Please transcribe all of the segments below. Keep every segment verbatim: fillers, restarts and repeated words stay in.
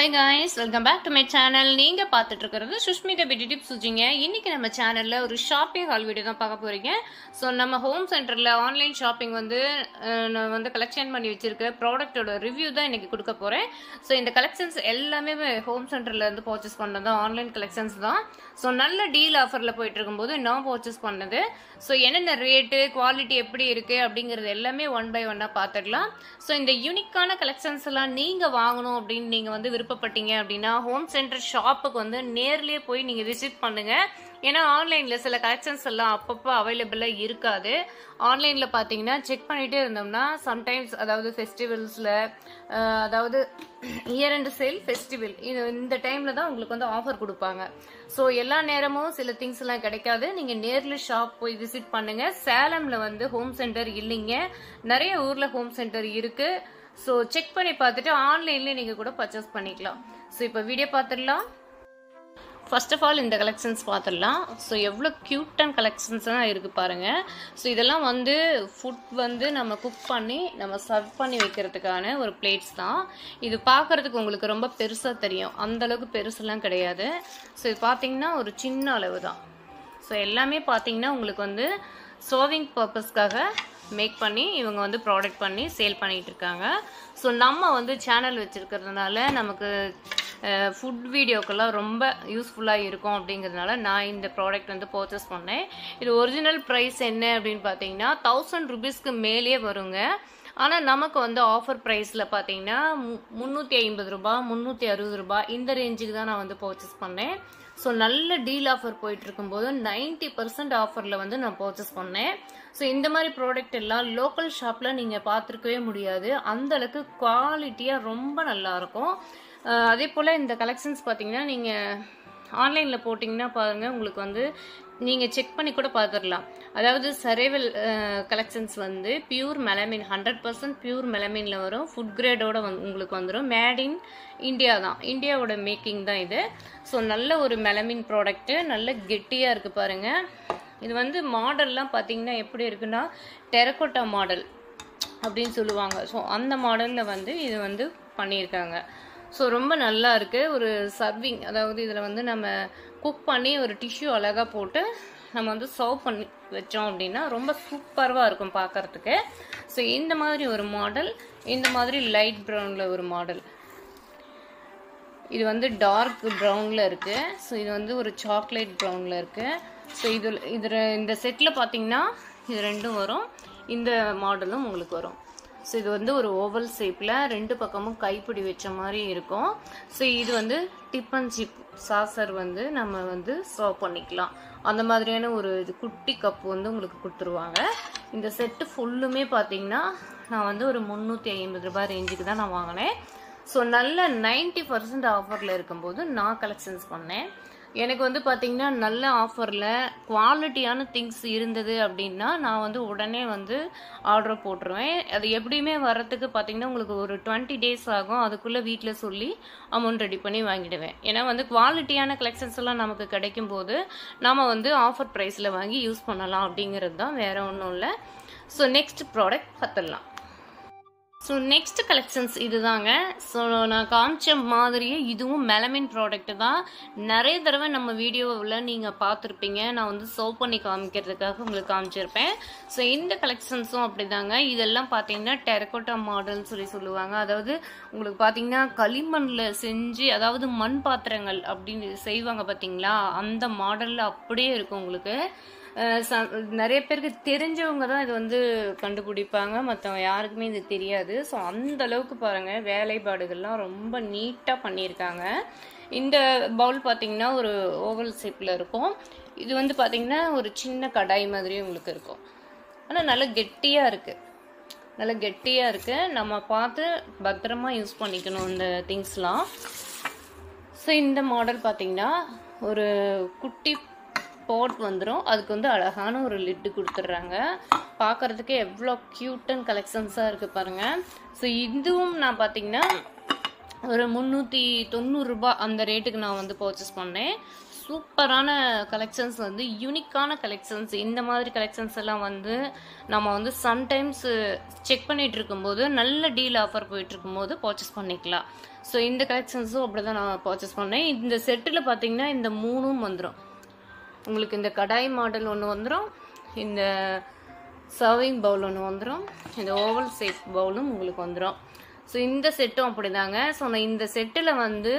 Hi guys, welcome back to my channel. நீங்க பார்த்துட்டு இருக்குறது சுஷ்மிதா பியூட்டி டிப்ஸ் சுஜிங்க. இன்னைக்கு நம்ம சேனல்ல ஒரு ஷாப்பிங் ஹால் வீடியோ தான் பார்க்க போறீங்க. சோ நம்ம ஹோம் சென்டர்ல ஆன்லைன் ஷாப்பிங் வந்து நான் வந்து கலெக்ஷன் பண்ணி வச்சிருக்க ப்ராடக்ட்டோட ரிவ்யூ தான் இன்னைக்கு கொடுக்க போறேன். சோ இந்த கலெக்ஷன்ஸ் எல்லாமே ஹோம் சென்டர்ல இருந்து பர்சேஸ் பண்ணது ஆன்லைன் கலெக்ஷன்ஸ் தான். சோ நல்ல டீல் ஆஃபர்ல போயிட்டு இருக்கும்போது நான் பர்சேஸ் பண்ணது. சோ என்னென்ன ரேட், குவாலிட்டி எப்படி இருக்கு அப்படிங்கறது எல்லாமே ஒன் பை ஒன்னா பாத்துக்கலாம். சோ இந்த யூனிக்கான கலெக்ஷன்ஸ் எல்லாம் நீங்க வாங்கணும் அப்படினு நீங்க வந்து விருப்பப்பட்டீங்க அப்படின்னா ஹோம் சென்டர் ஷாப்புக்கு வந்து நேர்லயே போய் நீங்க விசிட் பண்ணுங்க. ஏன்னா ஆன்லைன்ல சில கலெக்ஷன்ஸ் எல்லாம் அப்பப்போ அவைலபிளா இருக்காது. ஆன்லைன்ல பாத்தீங்கன்னா செக் பண்ணிட்டே இருந்தோம்னா சம்டைம்ஸ் அதாவது ஃபெஸ்டிவல்ஸ்ல அதாவது இயர் அண்ட் சேல் ஃபெஸ்டிவல் இந்த டைம்ல தான் உங்களுக்கு வந்து ஆஃபர் கொடுப்பாங்க. ஸோ எல்லா நேரமும் சில திங்ஸ் எல்லாம் கிடைக்காது. நீங்க நேர்ல ஷாப் போய் விசிட் பண்ணுங்க. சேலம்ல வந்து ஹோம் சென்டர் இல்லைங்க, நிறைய ஊர்ல ஹோம் சென்டர் இருக்கு. சோ செக் பண்ணி பார்த்துட்டு ஆன்லைன்ல நீங்க கூட பர்ச்சேஸ் பண்ணிக்கலாம். சோ இப்போ வீடியோ பார்த்துடலாம். ஃபர்ஸ்ட் ஆஃப் ஆல் இந்த கலெக்ஷன்ஸ் பார்த்துடலாம். ஸோ எவ்வளோ க்யூட்டான கலெக்ஷன்ஸ்லாம் இருக்குது பாருங்கள். ஸோ இதெல்லாம் வந்து ஃபுட் வந்து நம்ம குக் பண்ணி நம்ம சர்வ் பண்ணி வைக்கிறதுக்கான ஒரு பிளேட்ஸ் தான். இது பார்க்குறதுக்கு உங்களுக்கு ரொம்ப பெருசாக தெரியும், அந்தளவுக்கு பெருசெல்லாம் கிடையாது. ஸோ இது பார்த்திங்கன்னா ஒரு சின்ன அளவு தான். ஸோ எல்லாமே பார்த்திங்கன்னா உங்களுக்கு வந்து சர்விங் பர்பஸ்க்காக மேக் பண்ணி இவங்க வந்து ப்ராடக்ட் பண்ணி சேல் பண்ணிகிட்டு இருக்காங்க. ஸோ நம்ம வந்து சேனல் வச்சுருக்கிறதுனால நமக்கு ஃபுட் வீடியோக்கெல்லாம் ரொம்ப யூஸ்ஃபுல்லாக இருக்கும் அப்படிங்கிறதுனால நான் இந்த ப்ராடக்ட் வந்து பர்ச்சேஸ் பண்ணேன். இது ஒரிஜினல் ப்ரைஸ் என்ன அப்படின்னு பார்த்தீங்கன்னா தௌசண்ட் ருபீஸ்க்கு மேலே வருங்க. ஆனால் நமக்கு வந்து ஆஃபர் ப்ரைஸில் பார்த்தீங்கன்னா முந்நூற்றி ஐம்பது ரூபா முந்நூற்றி அறுபது ரூபா இந்த ரேஞ்சுக்கு தான் நான் வந்து பர்ச்சேஸ் பண்ணேன். ஸோ நல்ல டீல் ஆஃபர் போயிட்டு இருக்கும்போது நைன்டி பர்சன்ட் ஆஃபரில் வந்து நான் பர்ச்சேஸ் பண்ணேன். ஸோ இந்த மாதிரி ப்ராடக்ட் எல்லாம் லோக்கல் ஷாப்பில் நீங்கள் பார்த்துருக்கவே முடியாது. அந்தளவுக்கு குவாலிட்டியாக ரொம்ப நல்லாயிருக்கும். அதே போல் இந்த கலெக்ஷன்ஸ் பார்த்தீங்கன்னா நீங்கள் ஆன்லைனில் போட்டிங்கன்னா பாருங்கள், உங்களுக்கு வந்து நீங்கள் செக் பண்ணி கூட பார்த்துடலாம். அதாவது சரேவல் கலெக்ஷன்ஸ் வந்து pure melamine hundred percent pure மெலமினில் வரும். ஃபுட் கிரேடோட வந்து உங்களுக்கு வந்துடும். மேட் இன் இந்தியா தான், இந்தியாவோட மேக்கிங் தான் இது. ஸோ நல்ல ஒரு மெலமின் ப்ராடக்ட்டு, நல்ல கெட்டியாக இருக்குது பாருங்கள். இது வந்து மாடல்லாம் பார்த்தீங்கன்னா எப்படி இருக்குன்னா டெரகோட்டா மாடல் அப்படின்னு சொல்லுவாங்க. ஸோ அந்த மாடலில் வந்து இது வந்து பண்ணியிருக்காங்க. ஸோ ரொம்ப நல்லா இருக்குது. ஒரு சர்விங் அதாவது இதில் வந்து நம்ம குக் பண்ணி ஒரு டிஷ்யூ அழகாக போட்டு நம்ம வந்து சர்வ் பண்ணி வச்சோம் அப்படின்னா ரொம்ப சூப்பராக இருக்கும் பார்க்குறதுக்கு. ஸோ இந்த மாதிரி ஒரு மாடல், இந்த மாதிரி லைட் ப்ரௌனில் ஒரு மாடல், இது வந்து டார்க் ப்ரௌனில் இருக்குது. ஸோ இது வந்து ஒரு சாக்லேட் ப்ரௌனில் இருக்குது. ஸோ இது இதில் இந்த செட்டில் பார்த்தீங்கன்னா இது ரெண்டும் வரும், இந்த மாடலும் உங்களுக்கு வரும். ஸோ இது வந்து ஒரு ஓவல் ஷேப்பில் ரெண்டு பக்கமும் கைப்பிடி வச்ச மாதிரி இருக்கும். ஸோ இது வந்து டிப் அண்ட் சிப் சாசர் வந்து நம்ம வந்து சர்வ் பண்ணிக்கலாம். அந்த மாதிரியான ஒரு இது குட்டி கப்பு வந்து உங்களுக்கு கொடுத்துருவாங்க. இந்த செட்டு ஃபுல்லுமே பார்த்தீங்கன்னா நான் வந்து ஒரு முந்நூற்றி ஐம்பது ரூபாய் ரேஞ்சுக்கு தான் நான் வாங்கினேன். ஸோ நல்ல நைன்டி பர்சன்ட் ஆஃபரில் இருக்கும்போது நான் கலெக்ஷன்ஸ் பண்ணேன். எனக்கு வந்து பார்த்தீங்கன்னா நல்ல ஆஃபரில் குவாலிட்டியான திங்ஸ் இருந்தது அப்படின்னா நான் வந்து உடனே வந்து ஆர்டர் போட்டுருவேன். அது எப்படியுமே வர்றதுக்கு பார்த்தீங்கன்னா உங்களுக்கு ஒரு டுவெண்ட்டி டேஸ் ஆகும். அதுக்குள்ளே வீட்டில் சொல்லி அமௌண்ட் ரெடி பண்ணி வாங்கிடுவேன். ஏன்னா வந்து குவாலிட்டியான கலெக்ஷன்ஸ் எல்லாம் நமக்கு கிடைக்கும் போது நம்ம வந்து ஆஃபர் ப்ரைஸில் வாங்கி யூஸ் பண்ணலாம் அப்படிங்கிறது தான், வேறு ஒன்றும் இல்லை. ஸோ நெக்ஸ்ட் ப்ராடக்ட் பார்த்துடலாம். ஸோ நெக்ஸ்ட் கலெக்ஷன்ஸ் இது தாங்க. ஸோ நான் காமிச்ச மாதிரியே இதுவும் மெலமின் ப்ராடக்ட் தான். நிறைய தடவை நம்ம வீடியோவில் நீங்கள் பார்த்துருப்பீங்க. நான் வந்து சர்வ் பண்ணி காமிக்கிறதுக்காக உங்களுக்கு காமிச்சிருப்பேன். ஸோ இந்த கலெக்ஷன்ஸும் அப்படி தாங்க. இதெல்லாம் பார்த்தீங்கன்னா டெரகோட்டா மாடல்னு சொல்லி சொல்லுவாங்க. அதாவது உங்களுக்கு பார்த்தீங்கன்னா களிமண்ணில் செஞ்சு அதாவது மண் பாத்திரங்கள் அப்படின்னு செய்வாங்க பார்த்தீங்களா, அந்த மாடலில் அப்படியே இருக்கும் உங்களுக்கு. நிறைய பேருக்கு தெரிஞ்சவங்க தான் இது வந்து கண்டுபிடிப்பாங்க, மற்றவங்க யாருக்குமே இது தெரியாது. ஸோ அந்த அளவுக்கு பாருங்கள், வேலைப்பாடுகள்லாம் ரொம்ப நீட்டாக பண்ணியிருக்காங்க. இந்த பவுல் பார்த்தீங்கன்னா ஒரு ஓவல் ஷேப்பில் இருக்கும். இது வந்து பார்த்தீங்கன்னா ஒரு சின்ன கடாய் மாதிரி உங்களுக்கு இருக்கும். ஆனால் நல்லா கெட்டியாக இருக்குது, நல்லா கெட்டியாக இருக்குது. நம்ம பார்த்து பத்திரமா யூஸ் பண்ணிக்கணும் இந்த திங்ஸ்லாம். ஸோ இந்த மாடல் பார்த்தீங்கன்னா ஒரு குட்டி போட் வந்துடும். அதுக்கு வந்து அழகான ஒரு லிட்டு கொடுத்துட்றாங்க. பார்க்குறதுக்கு எவ்வளோ க்யூட் அண்ட் கலெக்ஷன்ஸாக இருக்குது பாருங்கள். ஸோ இதுவும் நான் பார்த்தீங்கன்னா ஒரு முந்நூற்றி தொண்ணூறுரூபா அந்த ரேட்டுக்கு நான் வந்து பர்ச்சேஸ் பண்ணேன். சூப்பரான கலெக்ஷன்ஸ் வந்து யூனிக்கான கலெக்ஷன்ஸ் இந்த மாதிரி கலெக்ஷன்ஸ் எல்லாம் வந்து நம்ம வந்து சம்டைம்ஸ் செக் பண்ணிட்டு இருக்கும்போது நல்ல டீல் ஆஃபர் போயிட்டு இருக்கும்போது பர்ச்சேஸ் பண்ணிக்கலாம். ஸோ இந்த கலெக்ஷன்ஸும் அப்படி தான் நான் பர்ச்சேஸ் பண்ணேன். இந்த செட்டில் பார்த்தீங்கன்னா இந்த மூணும் வந்துடும் உங்களுக்கு. இந்த கடாய் மாடல் ஒன்று வந்துடும், இந்த சர்விங் பவுல் ஒன்று வந்துடும், இந்த ஓவல் ஷேப் பவுலும் உங்களுக்கு வந்துடும். ஸோ இந்த செட்டும் அப்படிதாங்க. ஸோ நான் இந்த செட்டில் வந்து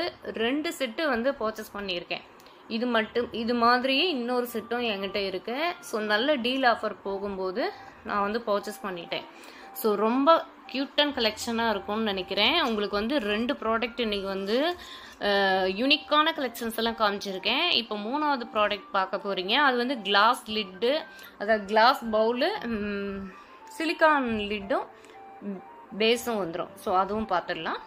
ரெண்டு செட்டு வந்து பர்ச்சேஸ் பண்ணியிருக்கேன். இது மட்டும் இது மாதிரியே இன்னொரு செட்டும் என்கிட்ட இருக்கு. ஸோ நல்ல டீல் ஆஃபர் போகும்போது நான் வந்து பர்ச்சேஸ் பண்ணிட்டேன். ஸோ ரொம்ப கியூட் அண்ட் கலெக்ஷனாக இருக்கும்னு நினைக்கிறேன். உங்களுக்கு வந்து ரெண்டு ப்ராடக்ட் இன்றைக்கி வந்து யூனிக்கான கலெக்ஷன்ஸ் எல்லாம் காமிச்சிருக்கேன். இப்போ மூணாவது ப்ராடக்ட் பார்க்க போகிறீங்க. அது வந்து கிளாஸ் லிட்டு, அதாவது கிளாஸ் பவுலு, சிலிக்கான் லிட்டும் பேஸும் வந்துடும். ஸோ அதுவும் பார்த்துடலாம்.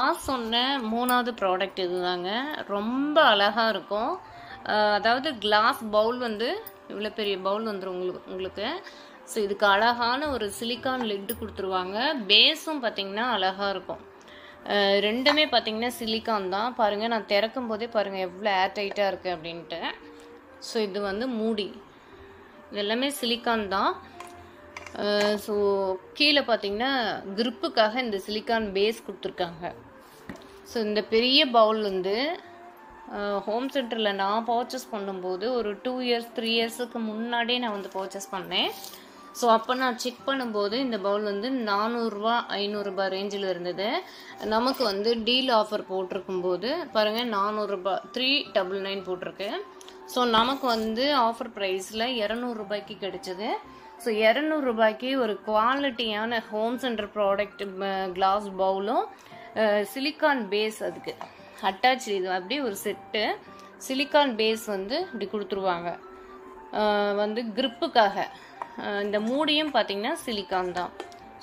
நான் சொன்ன மூணாவது ப்ராடக்ட் இதுதாங்க. ரொம்ப அழகாக இருக்கும். அதாவது கிளாஸ் பவுல் வந்து இவ்வளோ பெரிய பவுல் வந்துடும் உங்களுக்கு உங்களுக்கு ஸோ இதுக்கு அழகான ஒரு சிலிக்கான் லிட்டு கொடுத்துருவாங்க. பேஸும் பார்த்தீங்கன்னா அழகாக இருக்கும். ரெண்டுமே பார்த்தீங்கன்னா சிலிக்கான் தான். பாருங்கள், நான் திறக்கும் போதே பாருங்கள் எவ்வளோ ஏர் டைட்டாக இருக்குது அப்படின்ட்டு. ஸோ இது வந்து மூடி, இது எல்லாமே சிலிக்கான் தான். ஸோ கீழே பார்த்தீங்கன்னா கிரிப்புக்காக இந்த சிலிக்கான் பேஸ் கொடுத்துருக்காங்க. ஸோ இந்த பெரிய பவுல் வந்து ஹோம் சென்டரில் நான் பர்ச்சேஸ் பண்ணும்போது ஒரு டூ இயர்ஸ் த்ரீ இயர்ஸுக்கு முன்னாடியே நான் வந்து பர்ச்சேஸ் பண்ணேன். ஸோ அப்போ நான் செக் பண்ணும்போது இந்த பவுல் வந்து நானூறுரூவா ஐநூறுரூபா ரேஞ்சில் இருந்தது. நமக்கு வந்து டீல் ஆஃபர் போட்டிருக்கும்போது பாருங்கள் நானூறுரூபா த்ரீ டபுள் நைன் போட்டிருக்கு. ஸோ நமக்கு வந்து ஆஃபர் ப்ரைஸில் இரநூறுபாய்க்கு கிடைச்சிது. ஸோ இரநூறுபாய்க்கு ஒரு குவாலிட்டியான ஹோம் சென்டர் ப்ராடக்ட் கிளாஸ் பவுலும் சிலிக்கான் பேஸ், அதுக்கு அட்டாச் இது அப்படியே ஒரு செட்டு சிலிக்கான் பேஸ் வந்து இப்படி கொடுத்துருவாங்க. வந்து கிரிப்புக்காக இந்த மூடியும் பார்த்திங்கன்னா சிலிக்கான் தான்.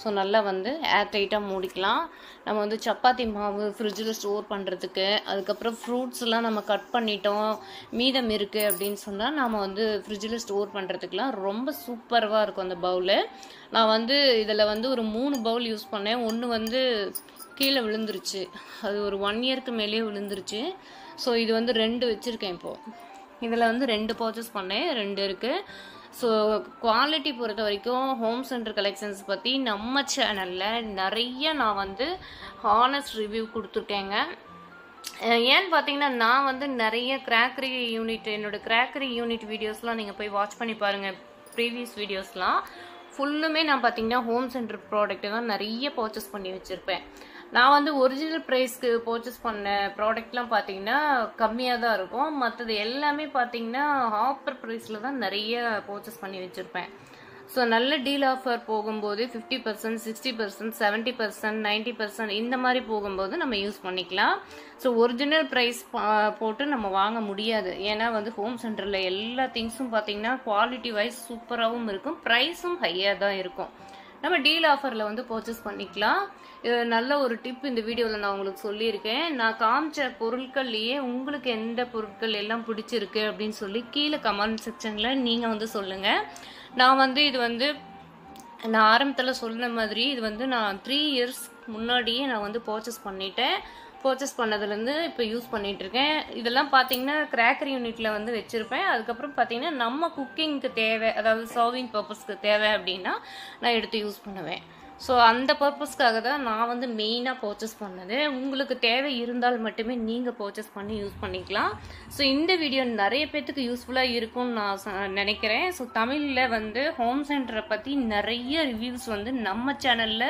ஸோ நல்லா வந்து ஏர் டைட்டாக மூடிக்கலாம். நம்ம வந்து சப்பாத்தி மாவு ஃப்ரிட்ஜில் ஸ்டோர் பண்ணுறதுக்கு, அதுக்கப்புறம் ஃப்ரூட்ஸ்லாம் நம்ம கட் பண்ணிட்டோம் மீதம் இருக்குது அப்படின்னு சொன்னால் நம்ம வந்து ஃப்ரிட்ஜில் ஸ்டோர் பண்ணுறதுக்குலாம் ரொம்ப சூப்பராக இருக்கும் அந்த பவுலு. நான் வந்து இதில் வந்து ஒரு மூணு பவுல் யூஸ் பண்ணேன். ஒன்று வந்து கீழே விழுந்துருச்சு, அது ஒரு ஒன் இயருக்கு மேலேயே விழுந்துருச்சு. ஸோ இது வந்து ரெண்டு வச்சுருக்கேன். இப்போது இதில் வந்து ரெண்டு பர்ச்சேஸ் பண்ணேன், ரெண்டு இருக்குது. ஸோ குவாலிட்டி பொறுத்த வரைக்கும் ஹோம் சென்டர் கலெக்ஷன்ஸ் பற்றி நம்ம சேனலில் நிறைய நான் வந்து ஹானஸ்ட் ரிவ்யூ கொடுத்துருக்கேங்க. ஏன்னு பார்த்தீங்கன்னா நான் வந்து நிறைய கிராக்கரி யூனிட், என்னோடய கிராக்கரி யூனிட் வீடியோஸ்லாம் நீங்கள் போய் வாட்ச் பண்ணி பாருங்கள். ப்ரீவியஸ் வீடியோஸ்லாம் ஃபுல்லுமே நான் பார்த்தீங்கன்னா ஹோம் சென்டர் ப்ராடக்ட்டு தான் நிறைய பர்ச்சேஸ் பண்ணி வச்சுருப்பேன். நான் வந்து ஒரிஜினல் ப்ரைஸ்க்கு பர்ச்சேஸ் பண்ண ப்ராடக்ட்லாம் பார்த்தீங்கன்னா கம்மியாக தான் இருக்கும். மற்றது எல்லாமே பார்த்தீங்கன்னா ஆஃபர் ப்ரைஸில் தான் நிறைய பர்ச்சேஸ் பண்ணி வச்சுருப்பேன். ஸோ நல்ல டீல் ஆஃபர் போகும்போது fifty percent sixty percent seventy percent ninety percent இந்த மாதிரி போகும்போது நம்ம யூஸ் பண்ணிக்கலாம். ஸோ ஒரிஜினல் ப்ரைஸ் போட்டு நம்ம வாங்க முடியாது. ஏன்னா வந்து ஹோம் சென்டரில் எல்லா திங்ஸும் பார்த்தீங்கன்னா குவாலிட்டி வைஸ் சூப்பராகவும் இருக்கும், ப்ரைஸும் ஹையாக தான் இருக்கும். நம்ம டீல் ஆஃபரில் வந்து பர்ச்சேஸ் பண்ணிக்கலாம். நல்ல ஒரு டிப் இந்த வீடியோவில் நான் உங்களுக்கு சொல்லியிருக்கேன். நான் காமிச்ச பொருட்கள்லேயே உங்களுக்கு எந்த பொருட்கள் எல்லாம் பிடிச்சிருக்கு அப்படின்னு சொல்லி கீழே கமெண்ட் செக்ஷனில் நீங்கள் வந்து சொல்லுங்கள். நான் வந்து இது வந்து நான் ஆரம்பத்தில் சொன்ன மாதிரி இது வந்து நான் த்ரீ இயர்ஸ் முன்னாடியே நான் வந்து பர்ச்சேஸ் பண்ணிட்டேன். பர்ச்சேஸ் பண்ணதுலேருந்து இப்போ யூஸ் பண்ணிகிட்ருக்கேன். இதெல்லாம் பார்த்தீங்கன்னா கிராக்கர் யூனிட்டில் வந்து வச்சுருப்பேன். அதுக்கப்புறம் பார்த்தீங்கன்னா நம்ம குக்கிங்க்கு தேவை, அதாவது சர்விங் பர்பஸ்க்கு தேவை அப்படின்னா நான் எடுத்து யூஸ் பண்ணுவேன். ஸோ அந்த பர்பஸ்க்காக தான் நான் வந்து மெயினாக பர்ச்சேஸ் பண்ணது. உங்களுக்கு தேவை இருந்தால் மட்டுமே நீங்கள் பர்ச்சேஸ் பண்ணி யூஸ் பண்ணிக்கலாம். ஸோ இந்த வீடியோ நிறைய பேர்த்துக்கு யூஸ்ஃபுல்லாக இருக்கும்னு நான் நினைக்கிறேன். ஸோ தமிழில் வந்து ஹோம் சென்டரை பற்றி நிறைய ரிவ்யூஸ் வந்து நம்ம சேனலில்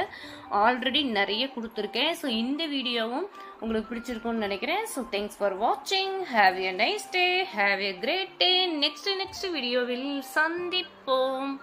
ஆல்ரெடி நிறைய கொடுத்துருக்கேன். ஸோ இந்த வீடியோவும் உங்களுக்கு பிடிச்சிருக்கும்னு நினைக்கிறேன். ஸோ தேங்க்ஸ் ஃபார் வாட்சிங். Have a nice day, have a great day. Next next வீடியோவில் சந்திப்போம்.